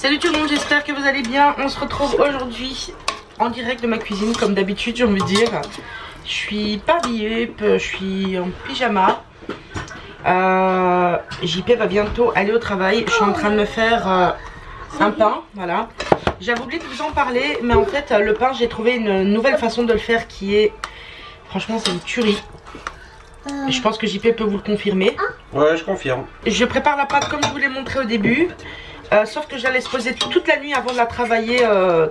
Salut tout le monde, j'espère que vous allez bien. On se retrouve aujourd'hui en direct de ma cuisine, comme d'habitude j'ai envie de dire. Je suis pas habillée, je suis en pyjama. JP va bientôt aller au travail. Je suis en train de me faire un pain, voilà. J'avais oublié de vous en parler, mais en fait le pain, j'ai trouvé une nouvelle façon de le faire qui est... Franchement, c'est une tuerie. Je pense que JP peut vous le confirmer. Ouais, je confirme. Je prépare la pâte comme je vous l'ai montré au début. Sauf que j'allais se poser toute la nuit avant de la travailler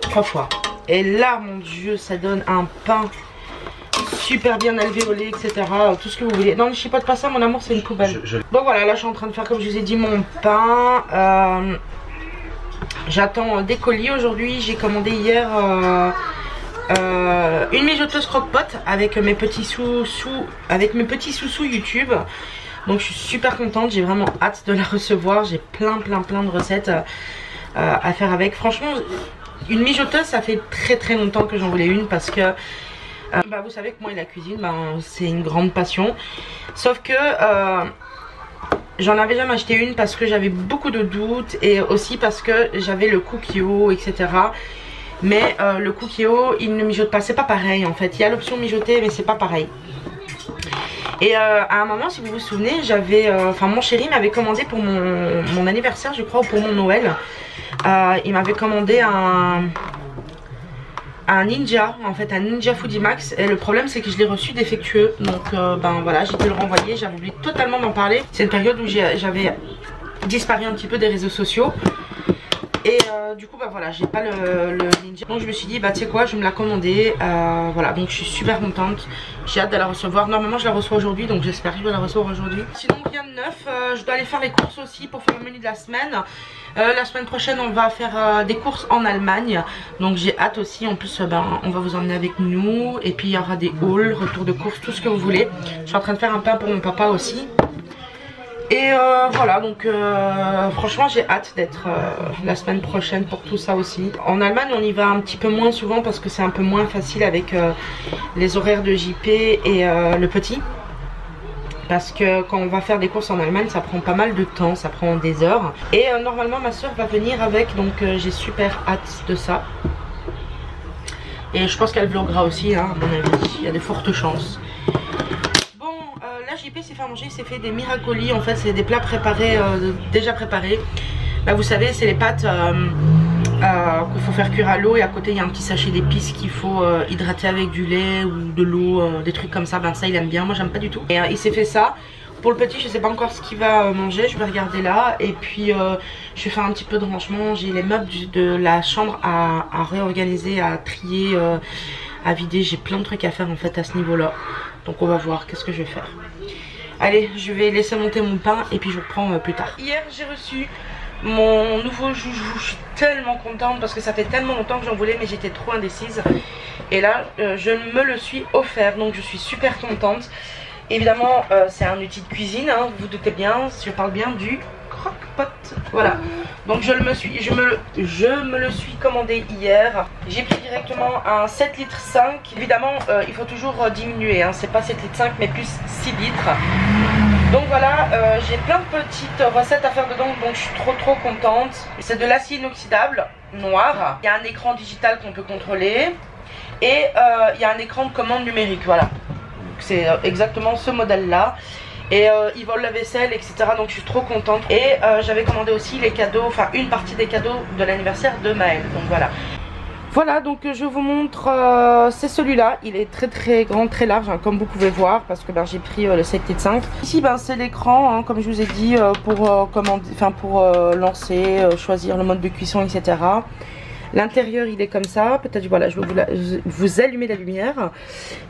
3 fois. Et là, mon dieu, ça donne un pain super bien alvéolé, etc. Tout ce que vous voulez. Non, ne chipote pas ça, mon amour, c'est une poubelle. Bon, voilà, là, je suis en train de faire, comme je vous ai dit, mon pain. J'attends des colis aujourd'hui. J'ai commandé hier... une mijoteuse Crock-Pot avec mes petits sous-sous YouTube. Donc je suis super contente, j'ai vraiment hâte de la recevoir. J'ai plein de recettes à faire avec. Franchement, une mijoteuse, ça fait très longtemps que j'en voulais une, parce que vous savez que moi et la cuisine, c'est une grande passion. Sauf que j'en avais jamais acheté une parce que j'avais beaucoup de doutes, et aussi parce que j'avais le Cookeo, etc. Mais le Cookeo, il ne mijote pas, c'est pas pareil en fait. Il y a l'option mijoter, mais c'est pas pareil. Et à un moment, si vous vous souvenez, j'avais, mon chéri m'avait commandé pour mon anniversaire, je crois, ou pour mon Noël. Il m'avait commandé un Ninja Foodie Max. Et le problème, c'est que je l'ai reçu défectueux. Donc voilà, j'ai dû le renvoyer, j'avais oublié totalement d'en parler. C'est une période où j'avais disparu un petit peu des réseaux sociaux. Et du coup voilà, j'ai pas le Ninja. Donc je me suis dit tu sais quoi, je vais me la commander. Voilà, donc je suis super contente. J'ai hâte de la recevoir. Normalement je la reçois aujourd'hui, donc j'espère que je vais la recevoir aujourd'hui. Sinon rien de neuf, je dois aller faire les courses aussi pour faire le menu de la semaine. La semaine prochaine on va faire des courses en Allemagne. Donc j'ai hâte aussi, en plus on va vous emmener avec nous. Et puis il y aura des hauls, retour de courses, tout ce que vous voulez. Je suis en train de faire un pain pour mon papa aussi. Et voilà, donc franchement j'ai hâte d'être la semaine prochaine pour tout ça aussi. En Allemagne on y va un petit peu moins souvent parce que c'est un peu moins facile avec les horaires de JP et le petit. Parce que quand on va faire des courses en Allemagne, ça prend pas mal de temps, ça prend des heures. Et normalement ma soeur va venir avec, donc j'ai super hâte de ça. Et je pense qu'elle vloguera aussi, hein, à mon avis, il y a de fortes chances. JP s'est fait manger, il s'est fait des miracoli. En fait c'est des plats préparés, déjà préparés. Là vous savez c'est les pâtes qu'il faut faire cuire à l'eau, et à côté il y a un petit sachet d'épices qu'il faut hydrater avec du lait ou de l'eau, des trucs comme ça. Ça il aime bien, moi j'aime pas du tout. Et il s'est fait ça. Pour le petit je sais pas encore ce qu'il va manger, je vais regarder là. Et puis je vais faire un petit peu de rangement. J'ai les meubles de la chambre à réorganiser, à trier, à vider. J'ai plein de trucs à faire en fait à ce niveau là. Donc on va voir qu'est-ce que je vais faire. Allez, je vais laisser monter mon pain et puis je reprends plus tard. Hier, j'ai reçu mon nouveau joujou. Je suis tellement contente parce que ça fait tellement longtemps que j'en voulais, mais j'étais trop indécise. Et là, je me le suis offert, donc je suis super contente. Évidemment, c'est un outil de cuisine, hein, vous vous doutez bien, je parle bien du Crock-Pot. Voilà, donc je me le suis commandé hier. J'ai pris directement un 7,5 litres. Évidemment, il faut toujours diminuer, hein. C'est pas 7,5 litres, mais plus 6 litres. Donc voilà, j'ai plein de petites recettes à faire dedans, donc je suis trop contente. C'est de l'acier inoxydable noir. Il y a un écran digital qu'on peut contrôler. Et il y a un écran de commande numérique, voilà. C'est exactement ce modèle là. Et ils volent la vaisselle, etc. Donc je suis trop contente. Et j'avais commandé aussi les cadeaux, enfin une partie des cadeaux de l'anniversaire de Maël. Donc voilà. Voilà, donc je vous montre, c'est celui-là. Il est très grand, très large, hein, comme vous pouvez voir. Parce que j'ai pris le 7,5. Ici c'est l'écran, hein, comme je vous ai dit, pour, lancer, choisir le mode de cuisson, etc. L'intérieur il est comme ça, peut-être voilà, je vais vous allumer la lumière.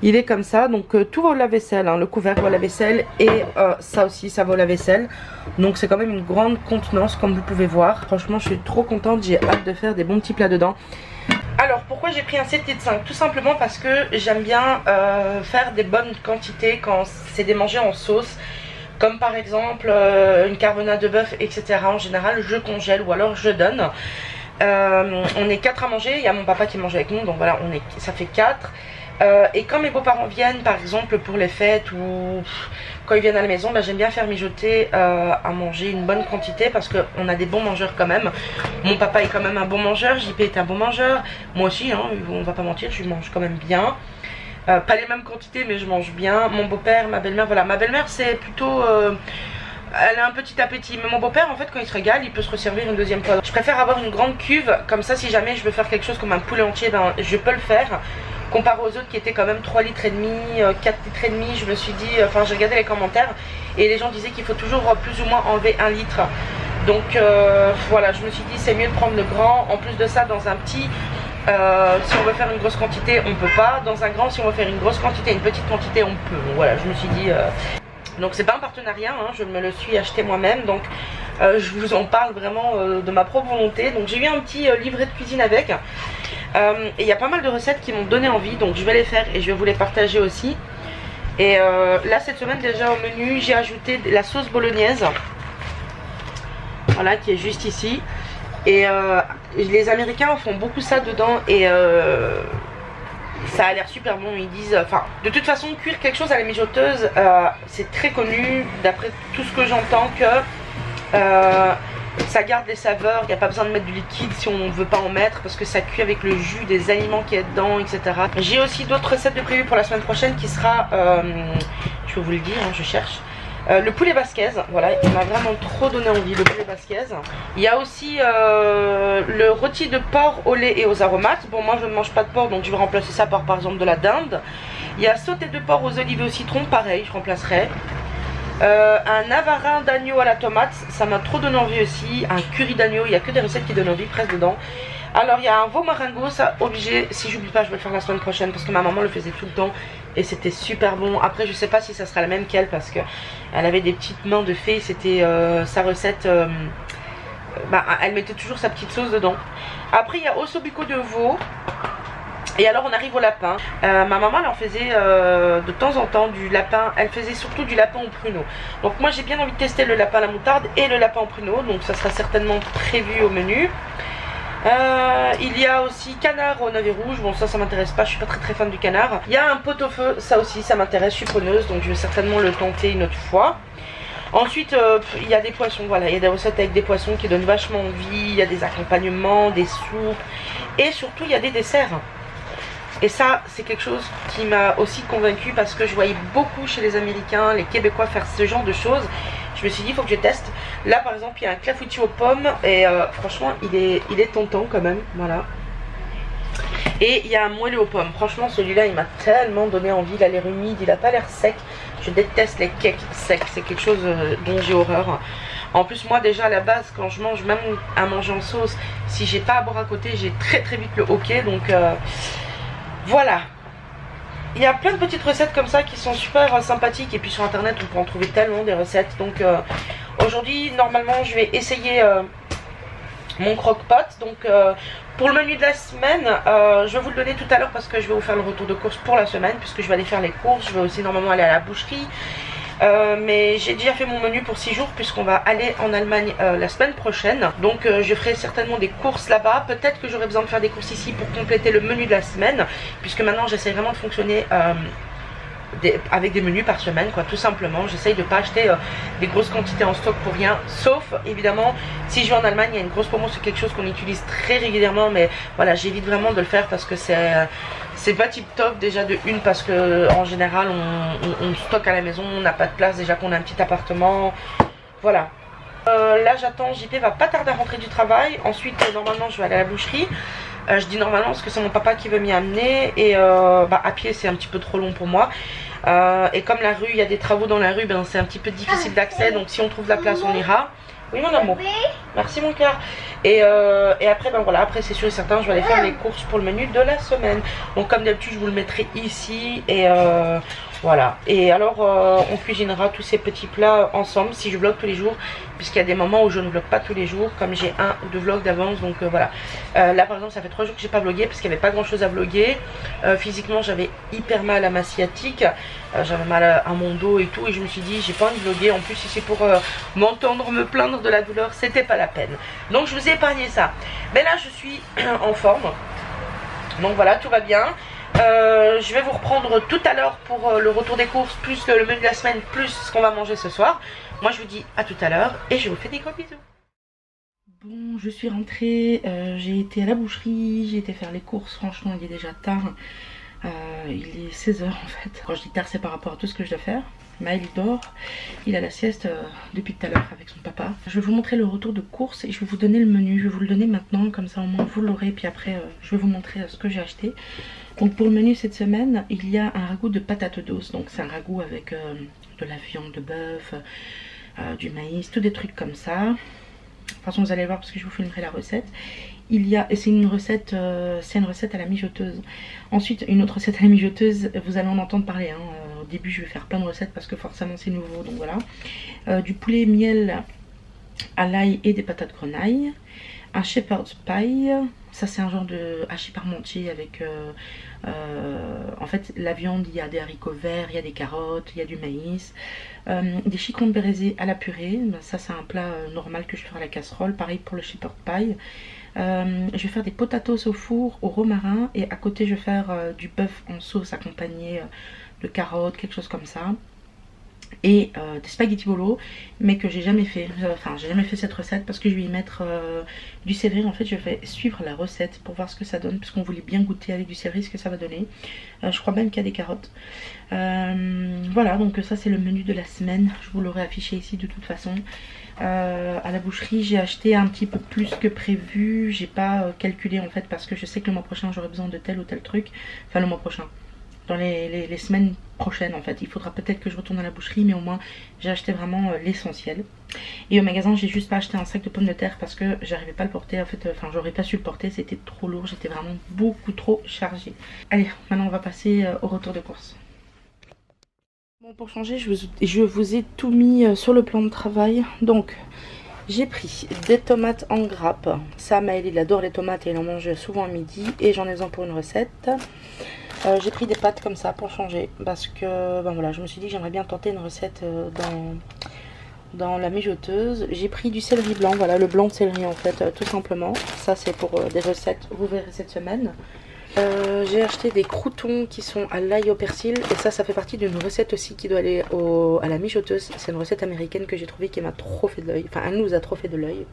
Il est comme ça, donc tout va au lave-vaisselle, hein, le couvercle va au lave-vaisselle. Et ça aussi, ça va au lave-vaisselle. Donc c'est quand même une grande contenance comme vous pouvez voir. Franchement je suis trop contente, j'ai hâte de faire des bons petits plats dedans. Alors pourquoi j'ai pris un 7,5 ? Tout simplement parce que j'aime bien faire des bonnes quantités quand c'est des mangés en sauce. Comme par exemple une carbonade de bœuf, etc. En général je congèle ou alors je donne. On est 4 à manger, il y a mon papa qui mange avec nous, donc voilà, ça fait 4. Et quand mes beaux-parents viennent, par exemple pour les fêtes ou quand ils viennent à la maison, ben, j'aime bien faire mijoter à manger une bonne quantité parce qu'on a des bons mangeurs quand même. Mon papa est quand même un bon mangeur, JP est un bon mangeur, moi aussi, hein, on va pas mentir, je mange quand même bien. Pas les mêmes quantités mais je mange bien. Mon beau-père, ma belle-mère, voilà, ma belle-mère c'est plutôt... elle a un petit appétit, mais mon beau-père en fait quand il se régale il peut se resservir une deuxième fois. Je préfère avoir une grande cuve, comme ça si jamais je veux faire quelque chose comme un poulet entier, ben, je peux le faire. Comparé aux autres qui étaient quand même 3 litres et demi, 4 litres et demi, je me suis dit, enfin j'ai regardé les commentaires et les gens disaient qu'il faut toujours plus ou moins enlever 1 litre. Donc voilà, je me suis dit c'est mieux de prendre le grand. En plus de ça dans un petit, si on veut faire une grosse quantité on peut pas. Dans un grand, si on veut faire une grosse quantité, une petite quantité on peut. Donc, voilà, je me suis dit... Donc c'est pas un partenariat, hein, je me le suis acheté moi-même, donc je vous en parle vraiment de ma propre volonté. Donc j'ai eu un petit livret de cuisine avec, et il y a pas mal de recettes qui m'ont donné envie, donc je vais les faire et je vais vous les partager aussi. Et là cette semaine déjà au menu, j'ai ajouté la sauce bolognaise, voilà, qui est juste ici. Et les Américains font beaucoup ça dedans et... ça a l'air super bon, ils disent, enfin de toute façon cuire quelque chose à la mijoteuse c'est très connu d'après tout ce que j'entends que ça garde les saveurs, il n'y a pas besoin de mettre du liquide si on ne veut pas en mettre parce que ça cuit avec le jus des aliments qui est dedans, etc. J'ai aussi d'autres recettes de prévues pour la semaine prochaine qui sera, je peux vous le dire, hein, je cherche, le poulet basquez, voilà, il m'a vraiment trop donné envie, le poulet basquez. Il y a aussi le rôti de porc au lait et aux aromates. Bon, moi je ne mange pas de porc, donc je vais remplacer ça par exemple de la dinde. Il y a sauté de porc aux olives et au citron, pareil, je remplacerai. Un avarin d'agneau à la tomate, ça m'a trop donné envie aussi. Un curry d'agneau, il n'y a que des recettes qui donnent envie presque dedans. Alors il y a un veau marengo, ça obligé, si j'oublie pas je vais le faire la semaine prochaine parce que ma maman le faisait tout le temps et c'était super bon. Après je sais pas si ça sera la même qu'elle parce que elle avait des petites mains de fée, c'était sa recette, bah, elle mettait toujours sa petite sauce dedans. Après il y a ossobuco de veau et alors on arrive au lapin. Ma maman elle en faisait de temps en temps du lapin, elle faisait surtout du lapin au pruneau. Donc moi j'ai bien envie de tester le lapin à la moutarde et le lapin au pruneau, donc ça sera certainement prévu au menu. Il y a aussi canard au navet rouge, bon ça m'intéresse pas, je suis pas très fan du canard. Il y a un pot-au-feu, ça aussi ça m'intéresse, je suis preneuse donc je vais certainement le tenter une autre fois. Ensuite il y a des poissons, voilà, il y a des recettes avec des poissons qui donnent vachement envie, il y a des accompagnements, des soupes et surtout il y a des desserts. Et ça c'est quelque chose qui m'a aussi convaincue parce que je voyais beaucoup chez les Américains, les Québécois faire ce genre de choses. Je me suis dit il faut que je teste. Là par exemple il y a un clafoutis aux pommes et franchement il est tentant quand même, voilà. Et il y a un moelleux aux pommes, franchement celui-là il m'a tellement donné envie, il a l'air humide, il n'a pas l'air sec. Je déteste les cakes secs, c'est quelque chose dont j'ai horreur. En plus moi déjà à la base quand je mange, même à manger en sauce, si j'ai pas à boire à côté j'ai très vite le hoquet, donc voilà. Il y a plein de petites recettes comme ça qui sont super sympathiques et puis sur internet on peut en trouver tellement des recettes. Donc aujourd'hui normalement je vais essayer mon croque-pot. Donc pour le menu de la semaine je vais vous le donner tout à l'heure parce que je vais vous faire le retour de course pour la semaine puisque je vais aller faire les courses, je vais aussi normalement aller à la boucherie. Mais j'ai déjà fait mon menu pour 6 jours puisqu'on va aller en Allemagne la semaine prochaine. Donc je ferai certainement des courses là-bas. Peut-être que j'aurai besoin de faire des courses ici pour compléter le menu de la semaine, puisque maintenant j'essaie vraiment de fonctionner avec des menus par semaine, quoi, tout simplement. J'essaye de pas acheter des grosses quantités en stock pour rien, sauf évidemment si je vais en Allemagne, il y a une grosse promo, c'est quelque chose qu'on utilise très régulièrement, mais voilà, j'évite vraiment de le faire parce que c'est pas tip top déjà de une, parce que en général on stocke à la maison, on n'a pas de place déjà qu'on a un petit appartement, voilà. Là j'attends, JP va pas tarder à rentrer du travail, ensuite normalement je vais aller à la boucherie. Je dis normalement parce que c'est mon papa qui veut m'y amener et bah, à pied c'est un petit peu trop long pour moi. Et comme la rue, il y a des travaux dans la rue, ben, c'est un petit peu difficile d'accès, donc si on trouve la place on ira. Oui mon amour, merci mon cœur. Et après, ben voilà, après c'est sûr et certain je vais aller faire les courses pour le menu de la semaine. Donc comme d'habitude je vous le mettrai ici et voilà. Et alors on cuisinera tous ces petits plats ensemble si je vlog tous les jours, puisqu'il y a des moments où je ne vlog pas tous les jours, comme j'ai 1 ou 2 vlogs d'avance, donc voilà. Là par exemple ça fait 3 jours que j'ai pas vlogué parce qu'il n'y avait pas grand chose à vlogger. Physiquement j'avais hyper mal à ma sciatique, j'avais mal à mon dos et tout, et je me suis dit j'ai pas envie de vlogger, en plus si c'est pour m'entendre me plaindre de la douleur, c'était pas la peine. Donc je vous ai épargné ça. Mais là je suis en forme, donc voilà, tout va bien. Je vais vous reprendre tout à l'heure pour le retour des courses, plus le menu de la semaine, plus ce qu'on va manger ce soir. Moi je vous dis à tout à l'heure et je vous fais des gros bisous. Bon, je suis rentrée, j'ai été à la boucherie, j'ai été faire les courses. Franchement il est déjà tard, il est 16h en fait. Quand je dis tard c'est par rapport à tout ce que je dois faire. Maël il dort, il a la sieste depuis tout à l'heure avec son papa. Je vais vous montrer le retour de course et je vais vous donner le menu. Je vais vous le donner maintenant, comme ça au moins vous l'aurez. Puis après je vais vous montrer ce que j'ai acheté. Donc pour le menu cette semaine, il y a un ragoût de patates douces. Donc c'est un ragoût avec de la viande de bœuf, du maïs, tous des trucs comme ça. De toute façon vous allez voir parce que je vous filmerai la recette. Il y a, et c'est une recette à la mijoteuse. Ensuite une autre recette à la mijoteuse, vous allez en entendre parler hein. Au début je vais faire plein de recettes parce que forcément c'est nouveau, donc voilà. Du poulet miel à l'ail et des patates grenailles. Un shepherd's pie, ça c'est un genre de hachis parmentier avec en fait la viande, il y a des haricots verts, il y a des carottes, il y a du maïs. Des chicons de braisés à la purée, ça c'est un plat normal que je fais à la casserole, pareil pour le shepherd's pie. Je vais faire des potatoes au four, au romarin, et à côté je vais faire du bœuf en sauce accompagné de carottes, quelque chose comme ça. Et des spaghettis bolo, mais que j'ai jamais fait. Enfin j'ai jamais fait cette recette parce que je vais y mettre du céleri. En fait je vais suivre la recette pour voir ce que ça donne, puisqu'on voulait bien goûter avec du céleri ce que ça va donner. Je crois même qu'il y a des carottes. Voilà, donc ça c'est le menu de la semaine. Je vous l'aurai affiché ici de toute façon. À la boucherie j'ai acheté un petit peu plus que prévu. J'ai pas calculé en fait parce que je sais que le mois prochain j'aurai besoin de tel ou tel truc. Enfin le mois prochain, dans les semaines prochaines en fait. Il faudra peut-être que je retourne à la boucherie, mais au moins j'ai acheté vraiment l'essentiel. Et au magasin j'ai juste pas acheté un sac de pommes de terre parce que j'arrivais pas à le porter en fait. Enfin j'aurais pas su le porter, c'était trop lourd, j'étais vraiment beaucoup trop chargée. Allez, maintenant on va passer au retour de course. Bon, pour changer je vous ai tout mis sur le plan de travail. Donc j'ai pris des tomates en grappe. Ça, Maël il adore les tomates et il en mange souvent à midi, et j'en ai besoin pour une recette. J'ai pris des pâtes comme ça pour changer parce que ben voilà, je me suis dit que j'aimerais bien tenter une recette dans la mijoteuse. J'ai pris du céleri blanc, voilà, le blanc de céleri en fait, tout simplement. Ça c'est pour des recettes, vous verrez cette semaine. J'ai acheté des croutons qui sont à l'ail au persil, et ça fait partie d'une recette aussi qui doit aller à la mijoteuse. C'est une recette américaine que j'ai trouvée qui m'a trop fait de l'œil, enfin elle nous a trop fait de l'œil.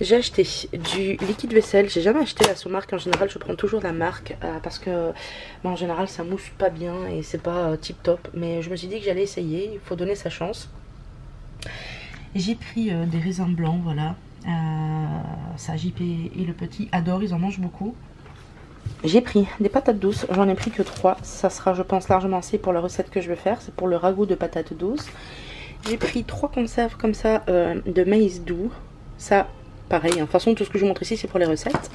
J'ai acheté du liquide vaisselle, j'ai jamais acheté la sous-marque, en général je prends toujours la marque parce que bah, en général ça mousse pas bien et c'est pas tip top, mais je me suis dit que j'allais essayer, il faut donner sa chance. J'ai pris des raisins blancs, voilà, ça JP et le petit adorent, ils en mangent beaucoup. J'ai pris des patates douces, j'en ai pris que 3, ça sera je pense largement assez pour la recette que je vais faire, c'est pour le ragoût de patates douces. J'ai pris 3 conserves comme ça de maïs doux, ça pareil, de toute façon tout ce que je vous montre ici c'est pour les recettes.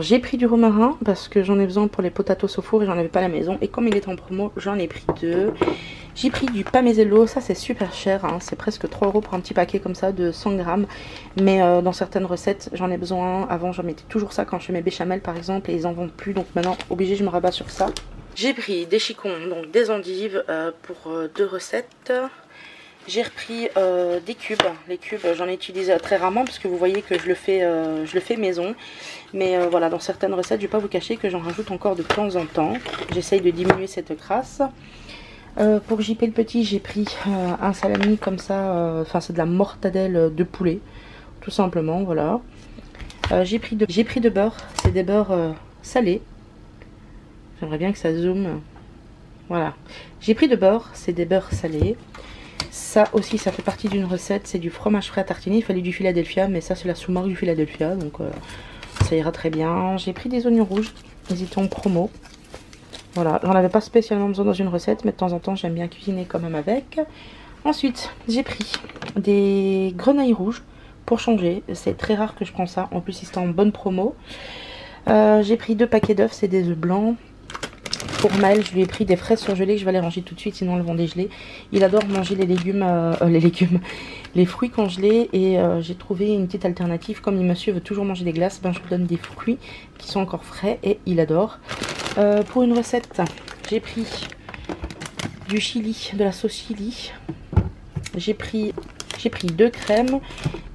J'ai pris du romarin parce que j'en ai besoin pour les potatoes au four et j'en avais pas à la maison, et comme il est en promo j'en ai pris 2. J'ai pris du parmesan, ça c'est super cher hein, c'est presque 3 € pour un petit paquet comme ça de 100 g, mais dans certaines recettes j'en ai besoin. Avant j'en mettais toujours ça quand je fais mes béchamel par exemple, et ils en vendent plus, donc maintenant obligé je me rabats sur ça. J'ai pris des chicons, donc des endives pour 2 recettes. J'ai repris des cubes, les cubes j'en ai utilisé très rarement parce que vous voyez que je le fais maison. Mais voilà, dans certaines recettes, je ne vais pas vous cacher que j'en rajoute encore de temps en temps. J'essaye de diminuer cette crasse. Pour JP le petit, j'ai pris un salami comme ça, enfin c'est de la mortadelle de poulet, tout simplement, voilà. J'ai pris de beurre, c'est des beurres salés. J'aimerais bien que ça zoome. Voilà, j'ai pris de beurre, c'est des beurres salés. Ça aussi, ça fait partie d'une recette, c'est du fromage frais à tartiner. Il fallait du Philadelphia, mais ça c'est la sous-marque du Philadelphia, donc ça ira très bien. J'ai pris des oignons rouges, ils étaient en promo. Voilà, j'en avais pas spécialement besoin dans une recette, mais de temps en temps j'aime bien cuisiner quand même avec. Ensuite, j'ai pris des grenailles rouges pour changer. C'est très rare que je prends ça, en plus ils étaient en bonne promo. J'ai pris 2 paquets d'œufs, c'est des œufs blancs. Pour Maël, je lui ai pris des fraises surgelées que je vais aller ranger tout de suite, sinon elles vont dégeler. Il adore manger les fruits congelés, et j'ai trouvé une petite alternative. Comme monsieur veut toujours manger des glaces, ben je lui donne des fruits qui sont encore frais et il adore. Pour une recette, j'ai pris du chili, de la sauce chili. J'ai pris 2 crèmes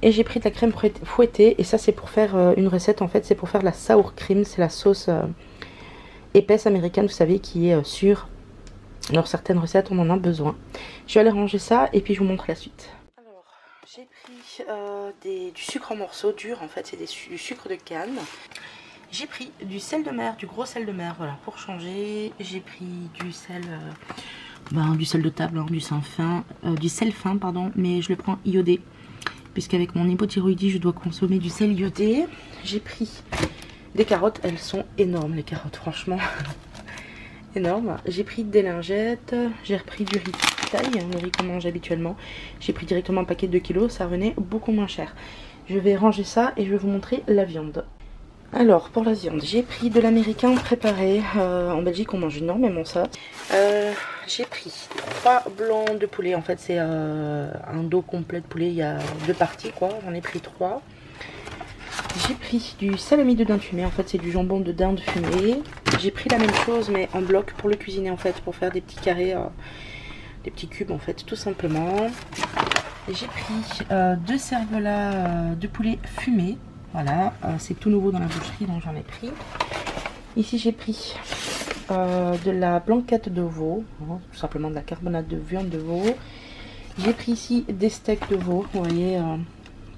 et j'ai pris de la crème fouettée, et ça c'est pour faire une recette en fait, c'est pour faire la sour cream, c'est la sauce épaisse américaine, vous savez, qui est sûre. Dans certaines recettes, on en a besoin. Je vais aller ranger ça et puis je vous montre la suite. Alors, j'ai pris du sucre en morceaux dur, en fait, c'est du sucre de canne. J'ai pris du sel de mer, du gros sel de mer, voilà, pour changer. J'ai pris du sel de table, hein, du sel fin, pardon, mais je le prends iodé, puisqu'avec mon hypothyroïdie, je dois consommer du sel iodé. J'ai pris des carottes, elles sont énormes, les carottes, franchement, énormes. J'ai pris des lingettes, j'ai repris du riz taille, hein, le riz qu'on mange habituellement. J'ai pris directement un paquet de 2 kg, ça revenait beaucoup moins cher. Je vais ranger ça et je vais vous montrer la viande. Alors pour la viande, j'ai pris de l'américain préparé, en Belgique on mange énormément ça. J'ai pris 3 blancs de poulet, en fait c'est un dos complet de poulet, il y a 2 parties quoi, j'en ai pris 3. J'ai pris du salami de dinde fumée, en fait c'est du jambon de dinde fumée. J'ai pris la même chose mais en bloc pour le cuisiner en fait, pour faire des petits carrés, des petits cubes en fait tout simplement. J'ai pris 2 cervelas de poulet fumé. Voilà, c'est tout nouveau dans la boucherie, donc j'en ai pris. Ici, j'ai pris de la blanquette de veau, tout simplement de la carbonate de viande de veau. J'ai pris ici des steaks de veau, vous voyez,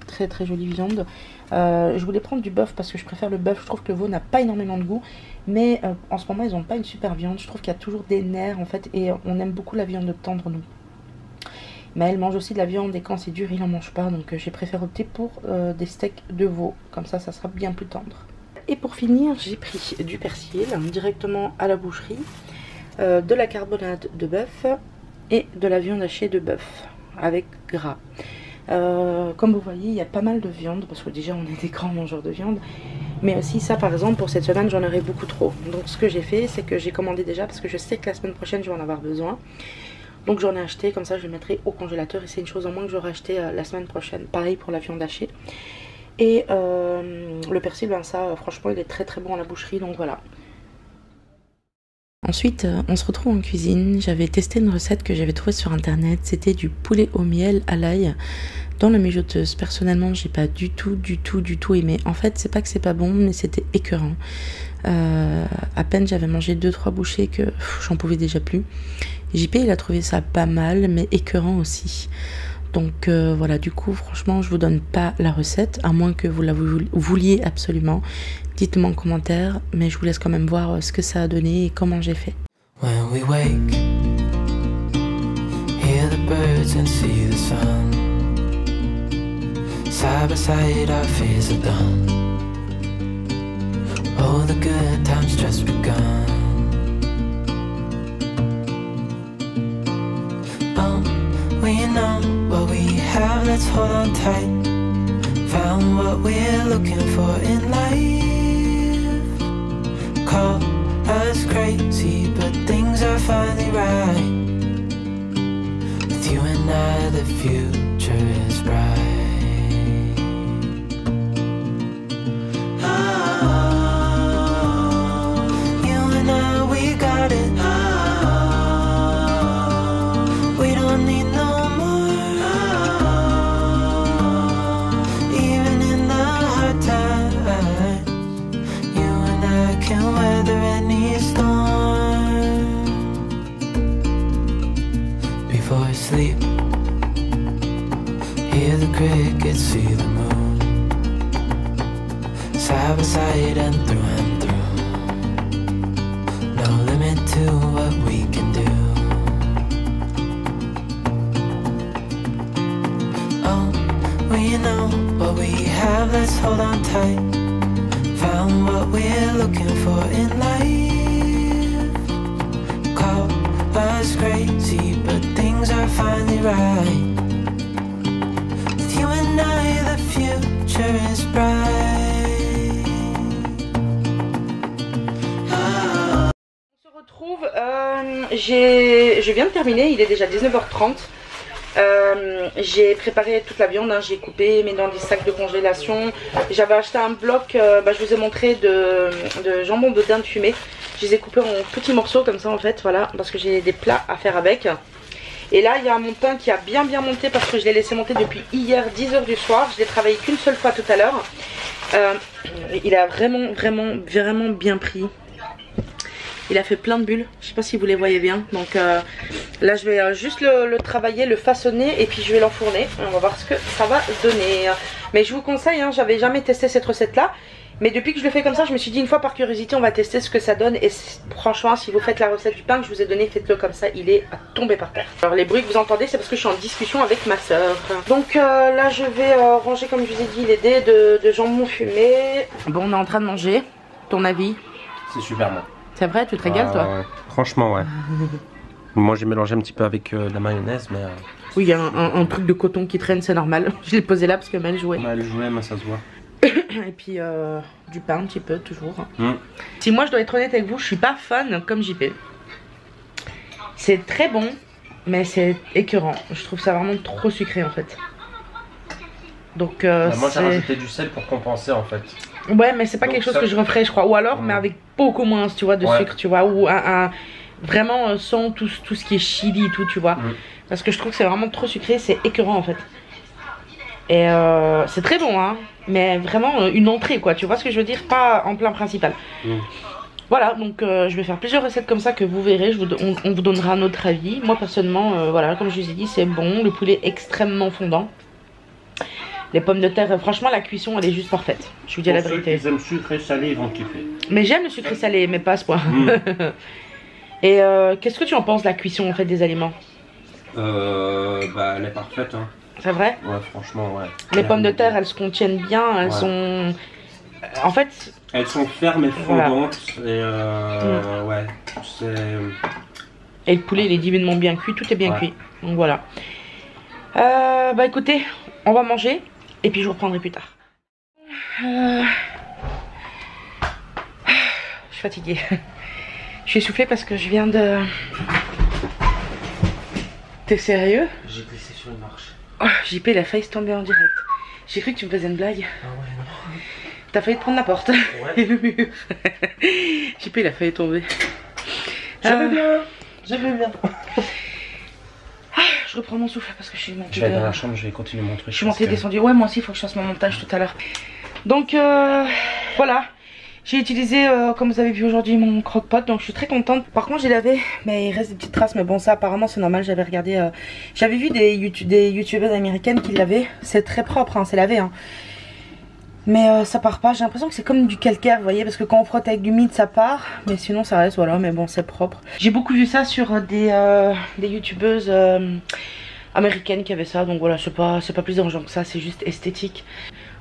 très très jolie viande. Je voulais prendre du bœuf parce que je préfère le bœuf, je trouve que le veau n'a pas énormément de goût. Mais en ce moment, ils n'ont pas une super viande, je trouve qu'il y a toujours des nerfs en fait, et on aime beaucoup la viande tendre, nous. Mais elle mange aussi de la viande et quand c'est dur, il n'en mange pas. Donc j'ai préféré opter pour des steaks de veau. Comme ça, ça sera bien plus tendre. Et pour finir, j'ai pris du persil directement à la boucherie. De la carbonade de bœuf et de la viande hachée de bœuf avec gras. Comme vous voyez, il y a pas mal de viande parce que déjà, on est des grands mangeurs de viande. Mais aussi ça, par exemple, pour cette semaine, j'en aurais beaucoup trop. Donc ce que j'ai fait, c'est que j'ai commandé déjà parce que je sais que la semaine prochaine, je vais en avoir besoin. Donc j'en ai acheté, comme ça je le mettrai au congélateur et c'est une chose en moins que j'aurai acheté la semaine prochaine. Pareil pour la viande hachée. Et le persil, ben ça franchement il est très très bon à la boucherie, donc voilà. Ensuite on se retrouve en cuisine. J'avais testé une recette que j'avais trouvée sur internet, c'était du poulet au miel à l'ail dans la mijoteuse. Personnellement j'ai pas du tout aimé. En fait c'est pas que c'est pas bon mais c'était écœurant. À peine j'avais mangé 2-3 bouchées que j'en pouvais déjà plus. JP il a trouvé ça pas mal mais écœurant aussi. Donc voilà, du coup franchement je vous donne pas la recette, à moins que vous la vouliez absolument. Dites-moi en commentaire, mais je vous laisse quand même voir ce que ça a donné et comment j'ai fait. When we wake, hear the birds and see the sun. Side by side our fears are done. Oh the good times just begun. We know what we have, let's hold on tight. Found what we're looking for in life. Call us crazy, but things are finally right. With you and I, the future is bright. Crickets see the moon, side by side and through, no limit to what we can do. Oh, we know what we have, let's hold on tight. Found what we're looking for in life. Call us crazy, but things are finally right. The future is bright. On se retrouve, je viens de terminer, il est déjà 19h30. J'ai préparé toute la viande, hein, j'ai coupé, mis dans des sacs de congélation. J'avais acheté un bloc, je vous ai montré, de jambon de dinde fumé. Je les ai coupés en petits morceaux comme ça en fait, voilà, parce que j'ai des plats à faire avec. Et là il y a mon pain qui a bien monté parce que je l'ai laissé monter depuis hier 10h du soir. Je l'ai travaillé qu'une seule fois tout à l'heure. Il a vraiment bien pris. Il a fait plein de bulles, je sais pas si vous les voyez bien. Donc là je vais juste le travailler, le façonner et puis je vais l'enfourner. On va voir ce que ça va donner. Mais je vous conseille, hein, j'avais jamais testé cette recette là. Mais depuis que je le fais comme ça, je me suis dit une fois par curiosité on va tester ce que ça donne. Et franchement si vous faites la recette du pain que je vous ai donné, faites-le comme ça, il est à tomber par terre. Alors les bruits que vous entendez c'est parce que je suis en discussion avec ma soeur. Donc là je vais ranger comme je vous ai dit les dés de jambon fumé. Bon on est en train de manger, ton avis? C'est super bon. C'est vrai, tu te régales toi? Ouais. Franchement ouais. Moi j'ai mélangé un petit peu avec de la mayonnaise mais... Oui il y a un truc de coton qui traîne, c'est normal. Je l'ai posé là parce que Maël jouait. Maël jouait mais ça se voit. Et puis du pain un petit peu toujours. Mm. Si moi je dois être honnête avec vous, je suis pas fan comme JP. C'est très bon, mais c'est écœurant. Je trouve ça vraiment trop sucré en fait. Donc bah moi j'ai rajouté du sel pour compenser en fait. Ouais mais c'est pas donc quelque chose que je referais je crois. Ou alors mais avec beaucoup moins tu vois de sucre tu vois. Ou un vraiment sans tout ce qui est chili et tout tu vois. Mm. Parce que je trouve que c'est vraiment trop sucré, c'est écœurant en fait. Et c'est très bon hein, mais vraiment une entrée quoi, tu vois ce que je veux dire, pas en plein principal. Mmh. Voilà donc je vais faire plusieurs recettes comme ça que vous verrez, on vous donnera notre avis. Moi personnellement voilà comme je vous ai dit c'est bon, le poulet extrêmement fondant. Les pommes de terre, franchement la cuisson elle est juste parfaite, je vous dis la vérité. Ceux qui aiment sucré salé ils vont kiffer. Mais j'aime le sucré salé mais pas à ce point. Mmh. Et qu'est-ce que tu en penses de la cuisson en fait des aliments? Bah elle est parfaite hein. C'est vrai? Ouais, franchement, ouais. Les pommes de terre, elles se contiennent bien, elles sont... En fait... Elles sont fermes et fondantes, voilà. Et ouais, c'est... Et le poulet, il est divinement bien cuit, tout est bien cuit. Donc voilà. Bah écoutez, on va manger, et puis je vous reprendrai plus tard. Je suis fatiguée. Je suis essoufflée parce que je viens de... T'es sérieux? J'ai glissé sur une marche. Oh, JP il a failli se tomber en direct. J'ai cru que tu me faisais une blague. Ah ouais, non. T'as failli te prendre la porte et le mur. JP il a failli tomber. J'avais bien, j'avais bien. Je reprends mon souffle parce que je suis montée. Je vais aller dans la chambre, je vais continuer mon truc. Je suis montée, descendue. Ouais, moi aussi il faut que je fasse mon montage tout à l'heure. Donc voilà. J'ai utilisé, comme vous avez vu aujourd'hui, mon croque-pot, donc je suis très contente. Par contre, j'ai lavé, mais il reste des petites traces. Mais bon, ça, apparemment, c'est normal. J'avais regardé, j'avais vu des youtubeuses américaines qui lavaient. C'est très propre, hein, c'est lavé. Hein. Mais ça part pas. J'ai l'impression que c'est comme du calcaire, vous voyez, parce que quand on frotte avec du humide, ça part. Mais sinon, ça reste, voilà. Mais bon, c'est propre. J'ai beaucoup vu ça sur des youtubeuses américaines qui avaient ça. Donc voilà, c'est pas plus dangereux que ça. C'est juste esthétique.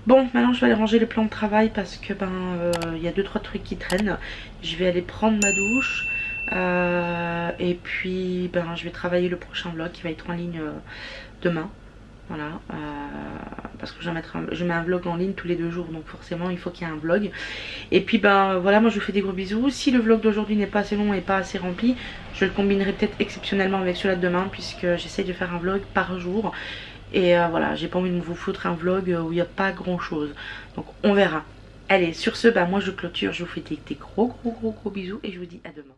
Bon, maintenant je vais aller ranger le plan de travail parce que ben y a 2-3 trucs qui traînent. Je vais aller prendre ma douche et puis ben je vais travailler le prochain vlog qui va être en ligne demain. Voilà, parce que je mets un vlog en ligne tous les 2 jours, donc forcément il faut qu'il y ait un vlog. Et puis ben voilà, moi je vous fais des gros bisous. Si le vlog d'aujourd'hui n'est pas assez long et pas assez rempli, je le combinerai peut-être exceptionnellement avec celui-là de demain puisque j'essaye de faire un vlog par jour. Et voilà, j'ai pas envie de vous foutre un vlog où il n'y a pas grand chose. Donc on verra. Allez, sur ce, bah moi je clôture. Je vous fais des gros bisous et je vous dis à demain.